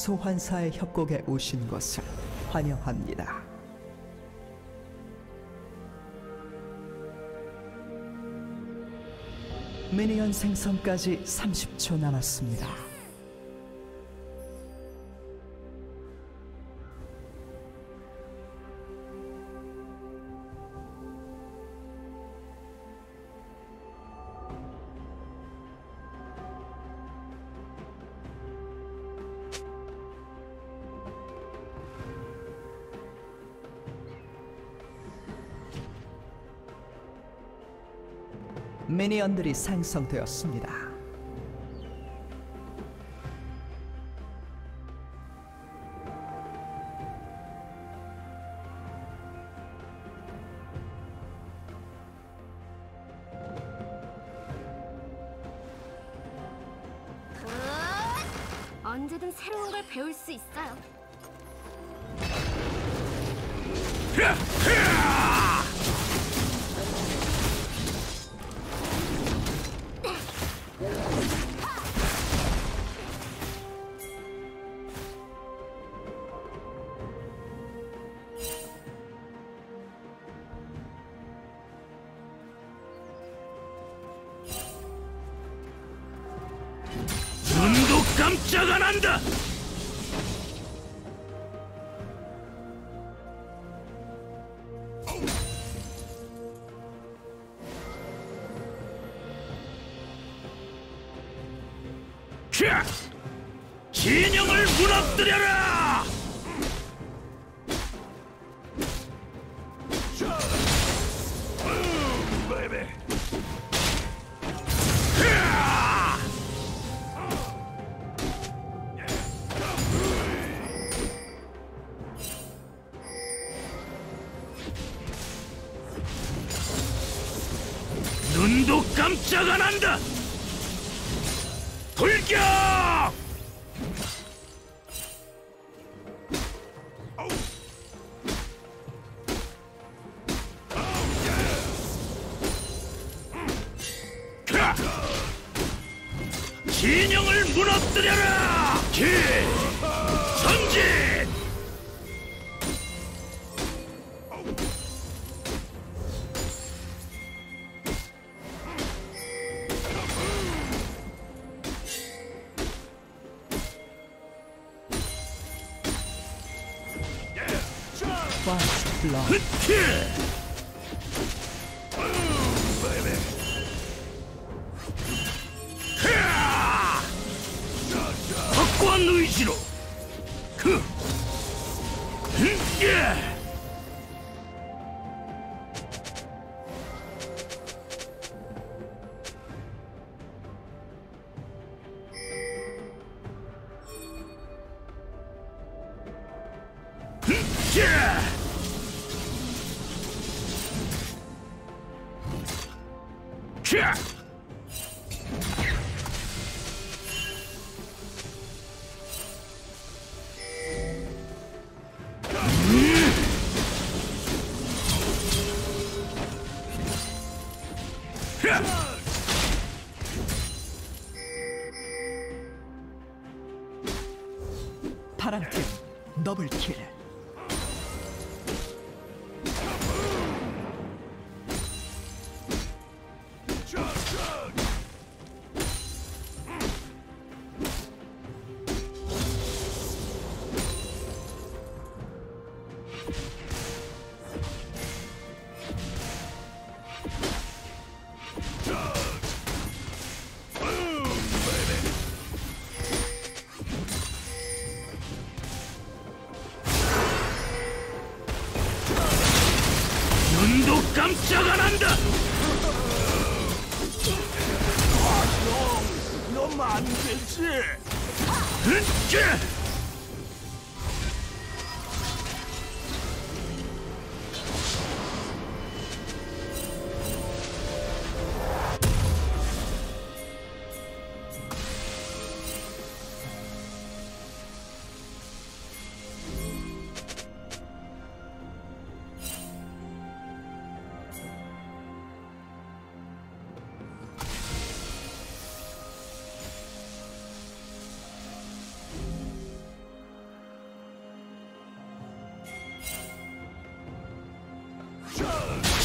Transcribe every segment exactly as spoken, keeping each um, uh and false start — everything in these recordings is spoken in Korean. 소환사의 협곡에 오신 것을 환영합니다. 미니언 생성까지 삼십 초 남았습니다. 미니언들이 생성되었습니다. 굿! 언제든 새로운 걸 배울 수 있어요. 깜짝 안 한다! 캬! 진영을 무너뜨려라! 눈도 깜짝 안 한다! 돌격! 진영을 무너뜨려라! 기! 전진! Hit! 파란팀 더블킬. 깜짝 안 한다! 아, 너, 너만 안 되지! 으쌰!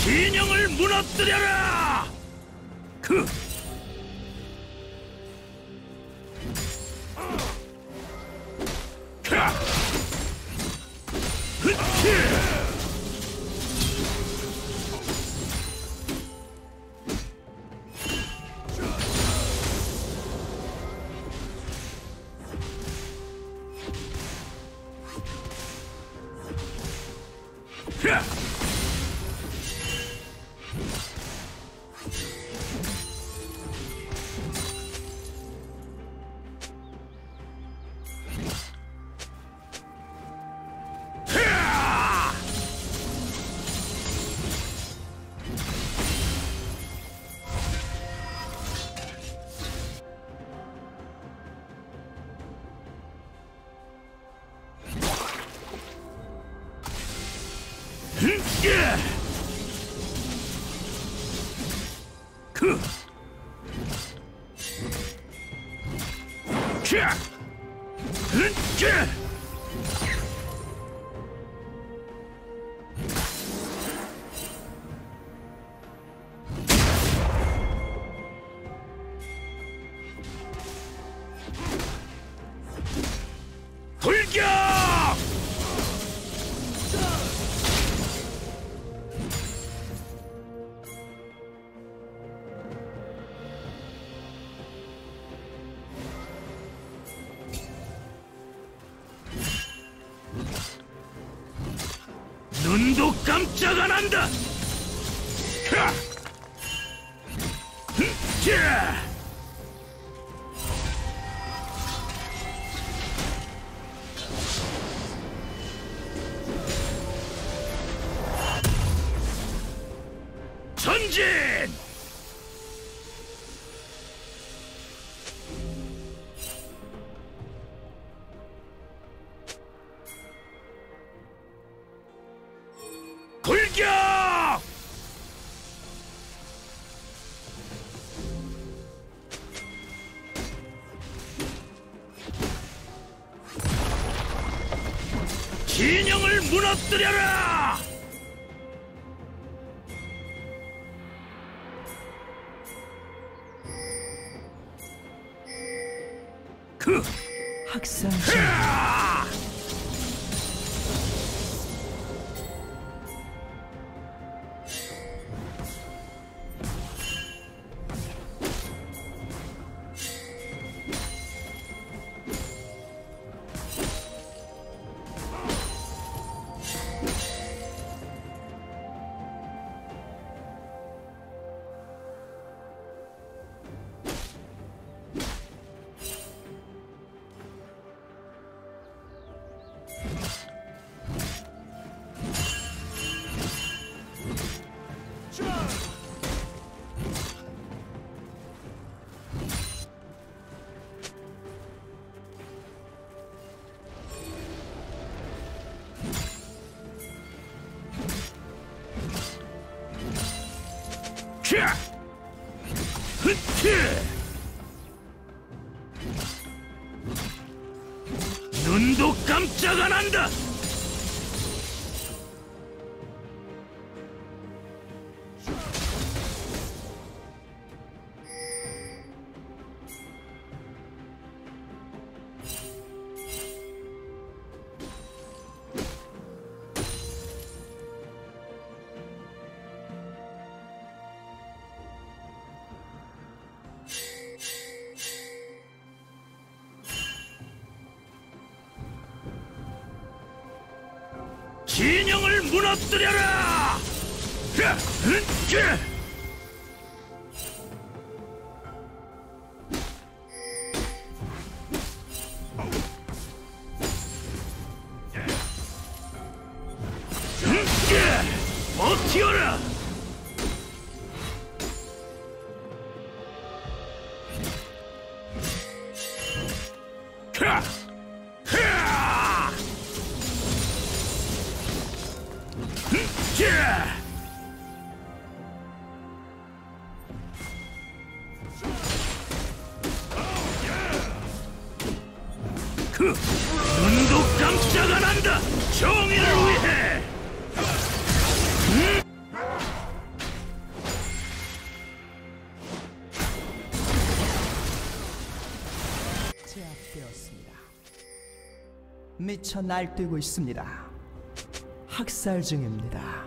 진영을 무너뜨려라! 그! 캬! 흐치! 그! 캬! 으쨔! 눈도 깜짝 안 한다! 캬! 흠! 전진! 골격! 진영을 무너뜨려라! 그! 학살자! 캬! 흐치! 눈도 깜짝 안 한다! 진영을 무너뜨려라! 버텨라! 그 눈도 깜짝 안 한다! 정의를 위해! 음? 미쳐 날뛰고 있습니다. 학살 중입니다.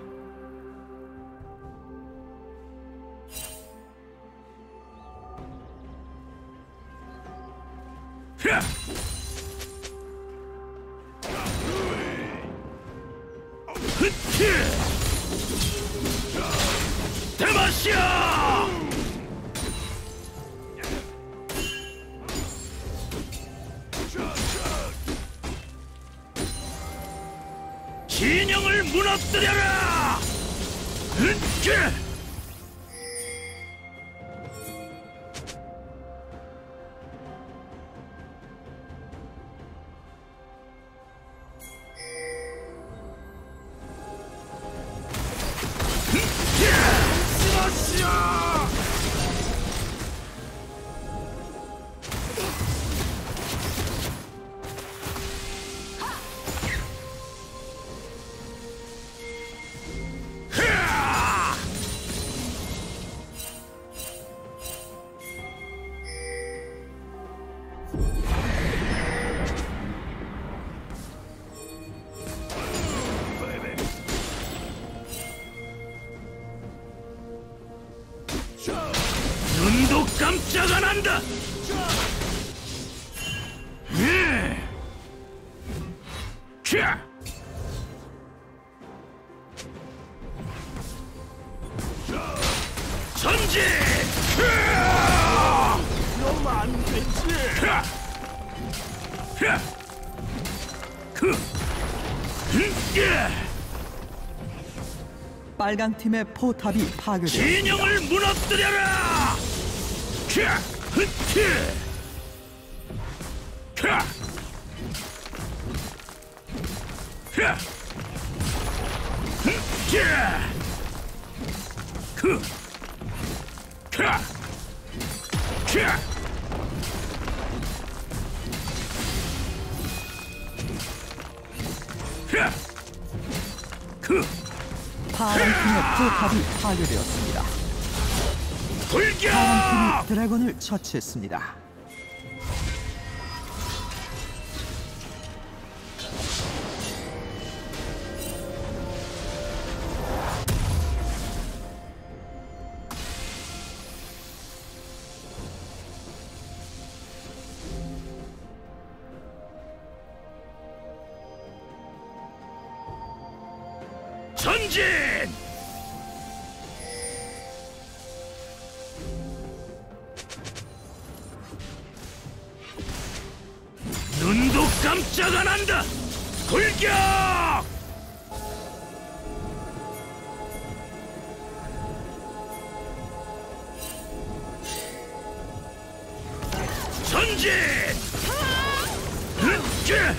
진영을 무너뜨려라! 으쨔! 눈도 깜짝 안 한다! 전진! 너무 안 되지! 빨강 팀의 포탑이 파괴됐습니다. 진영을 무너뜨려라! 파랑팀의 포탑이 파괴되었습니다. 불격! 파랑팀이 드래곤을 처치했습니다. 전진! 눈도 깜짝 안 한다! 골격! 전진! 으쨔!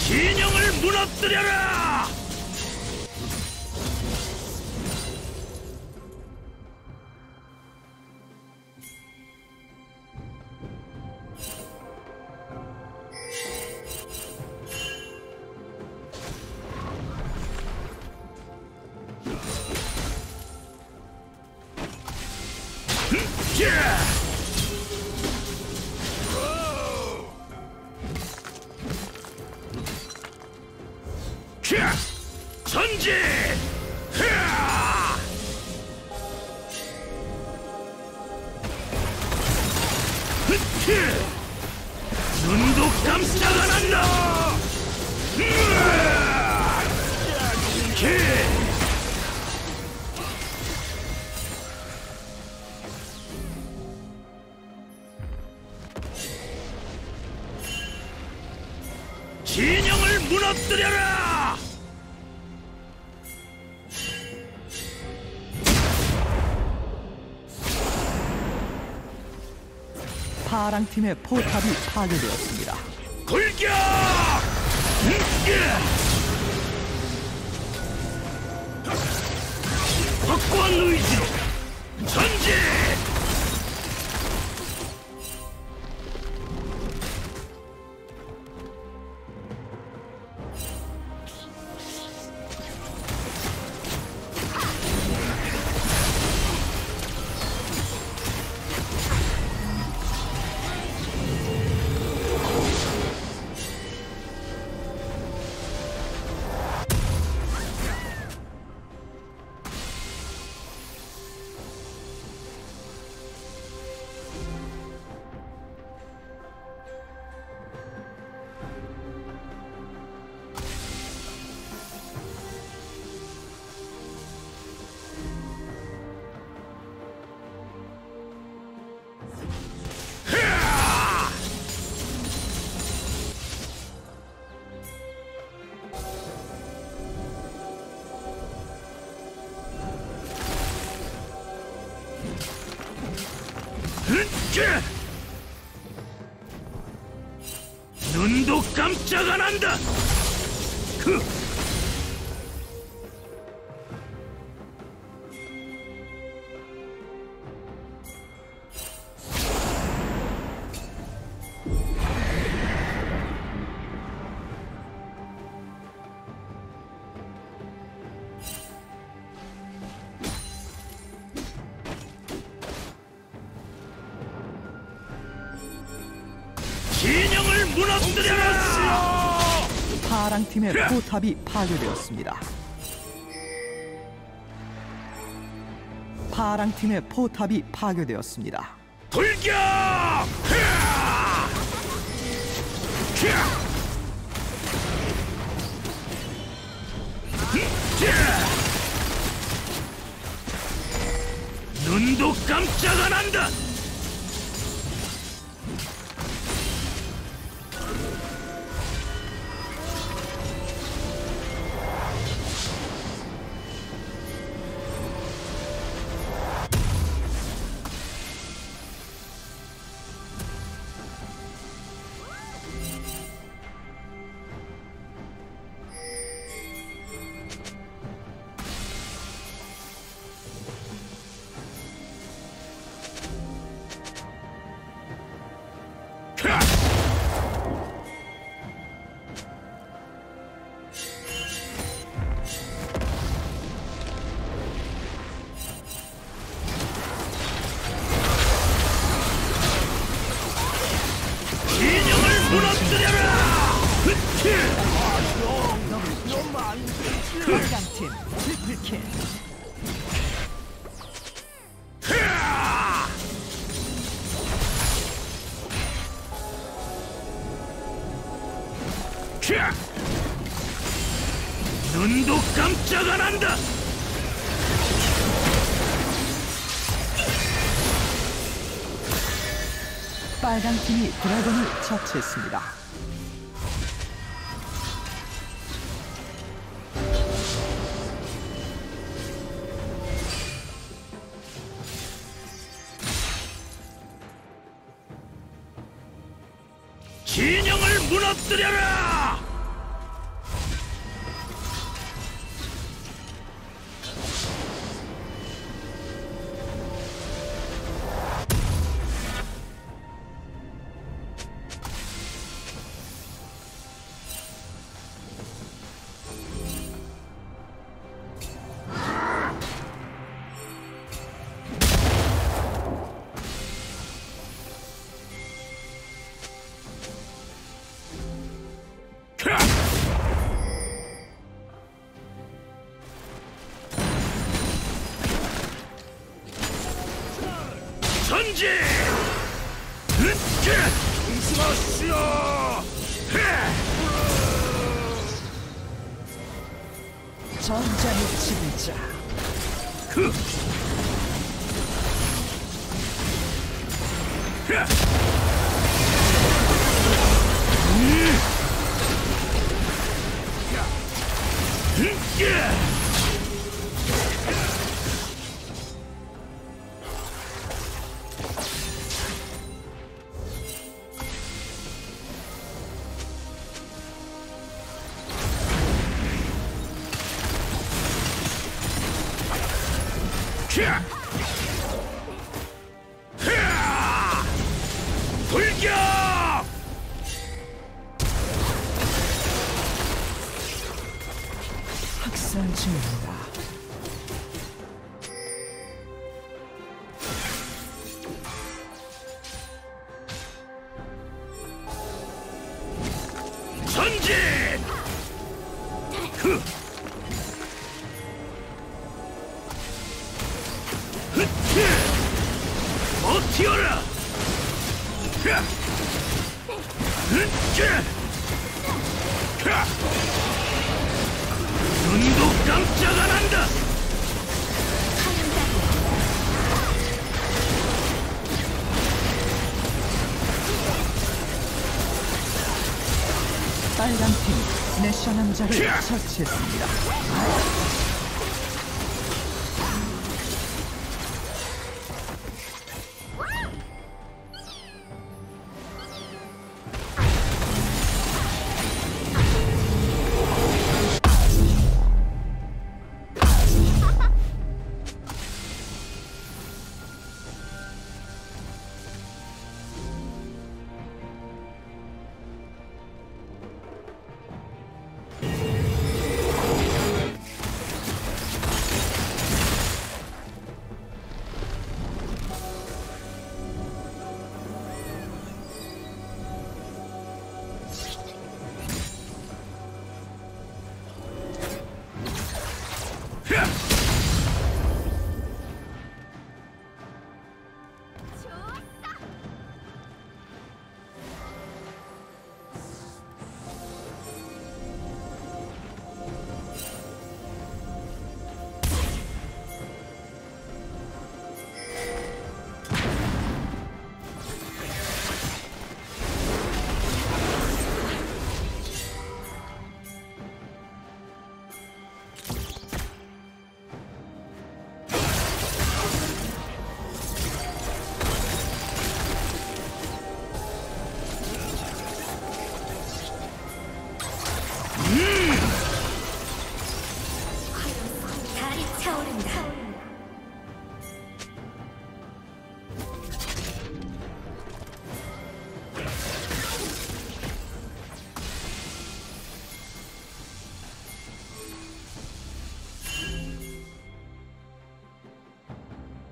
진영을 무너뜨려라! Yeah! 전진! 눈도 깜짝 안 한다! 진영을 무너뜨려라! 파랑팀의 포탑이 파괴되었습니다. 굴격! 확고한 의지로 전진! 눈도 깜짝 안 한다. 진영을 무너뜨려라! 파랑팀의 포탑이 파괴되었습니다. 파랑팀의 포탑이 파괴되었습니다. 돌격! 눈도 깜짝 안 한다! 파랑팀 트리플킬. 눈도 깜짝 안 한다. 빨간 팀이 드래곤을 처치했습니다. 진영을 무너뜨려라! 전진! 조심하시오! 전장의 지배자. 확산 중입니다. 전진! 흐! 튀어라! 야! 으쨔! 야! 눈도 깜짝 안 한다! 빨간 팀, 내셔 남자를 처치했습니다.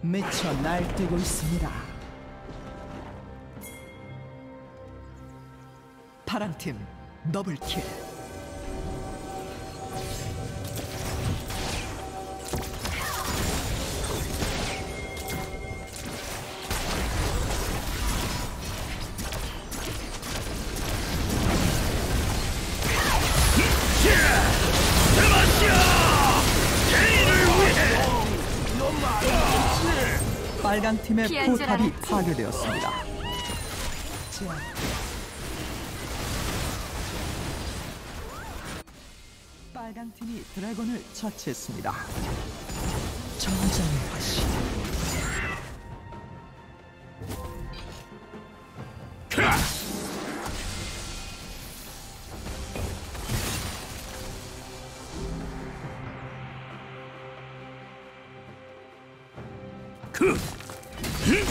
미쳐 날뛰고 있습니다. 파랑팀 더블킬. 빨간 팀의 포탑이 파괴되었습니다. 빨간 팀이 드래곤을 처치했습니다. 정전화시. 그. 승리를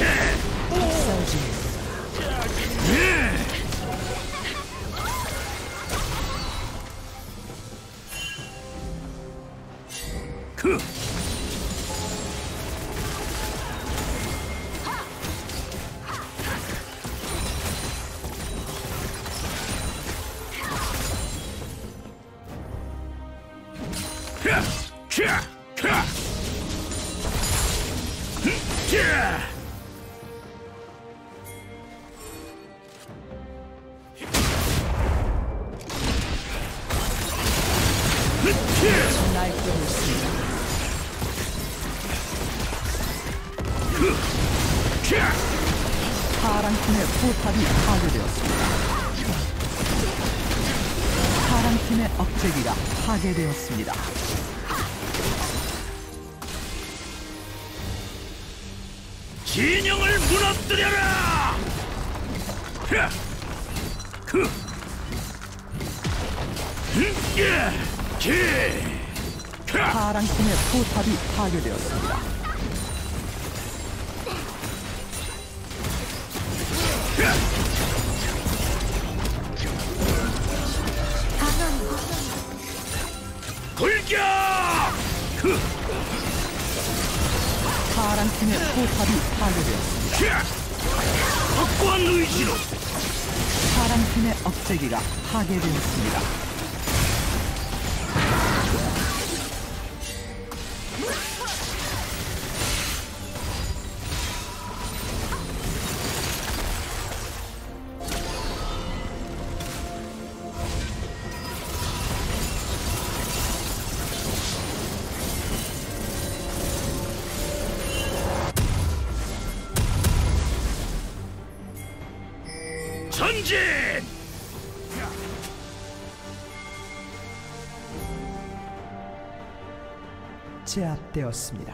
위해! 그! 으 파랑 팀의 포탑이 파괴되었습니다. 파랑 팀의 억제기가 파괴되었습니다. 진영을 무너뜨려라! 그, 파랑 팀의 포탑이 파괴되었습니다. 굴격! 파랑 팀의 포탑이 파괴되었습니다. 확고한 의지로 파랑 팀의 억제기가 파괴되었습니다. 전진! 제압되었습니다.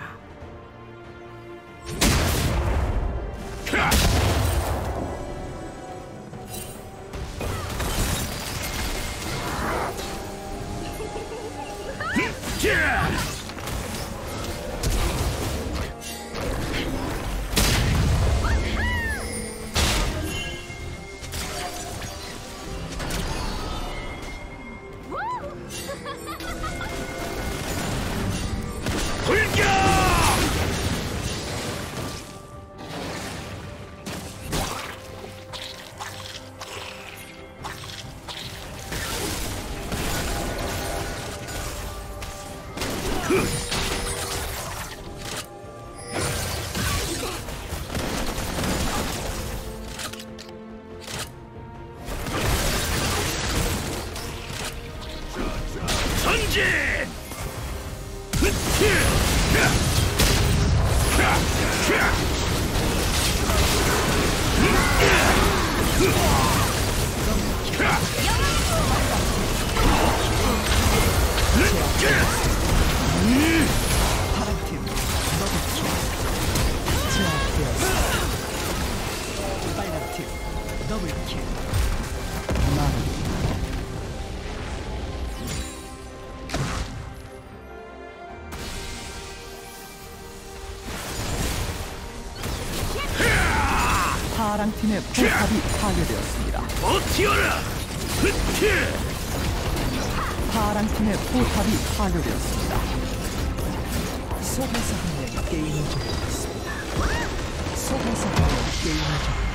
파랑 팀의 포탑이 파괴되었습니다. 버티어라! 파랑 팀의 포탑이 파괴되었습니다. 속에서 하는 게임을 즐기겠습니다. 속에서 하는 게임을 즐기겠습니다.